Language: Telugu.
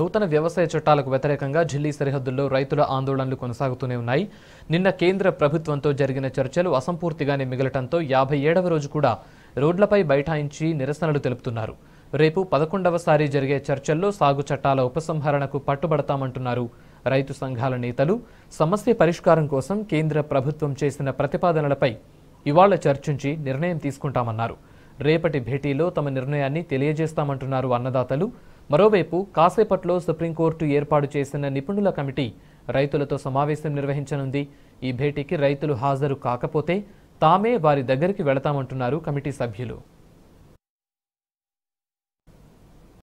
నూతన వ్యవసాయ చట్టాలకు వ్యతిరేకంగా ఢిల్లీ సరిహద్దుల్లో రైతుల ఆందోళనలు కొనసాగుతూనే ఉన్నాయి. నిన్న కేంద్ర ప్రభుత్వంతో జరిగిన చర్చలు అసంపూర్తిగానే మిగలటంతో 57వ రోజు కూడా రోడ్లపై బైఠాయించి నిరసనలు తెలుపుతున్నారు. రేపు 11వసారి జరిగే చర్చల్లో సాగు చట్టాల ఉపసంహరణకు పట్టుబడతామంటున్నారు రైతు సంఘాల నేతలు. సమస్య పరిష్కారం కోసం కేంద్ర ప్రభుత్వం చేసిన ప్రతిపాదనలపై ఇవాళ చర్చించి నిర్ణయం తీసుకుంటామన్నారు. రేపటి భేటీలో తమ నిర్ణయాన్ని తెలియజేస్తామంటున్నారు అన్నదాతలు. మరోవైపు కాసేపట్లో సుప్రీంకోర్టు ఏర్పాటు చేసిన నిపుణుల కమిటీ రైతులతో సమావేశం నిర్వహించనుంది. ఈ భేటీకి రైతులు హాజరు కాకపోతే తామే వారి దగ్గరికి వెళతామంటున్నారు కమిటీ సభ్యులు.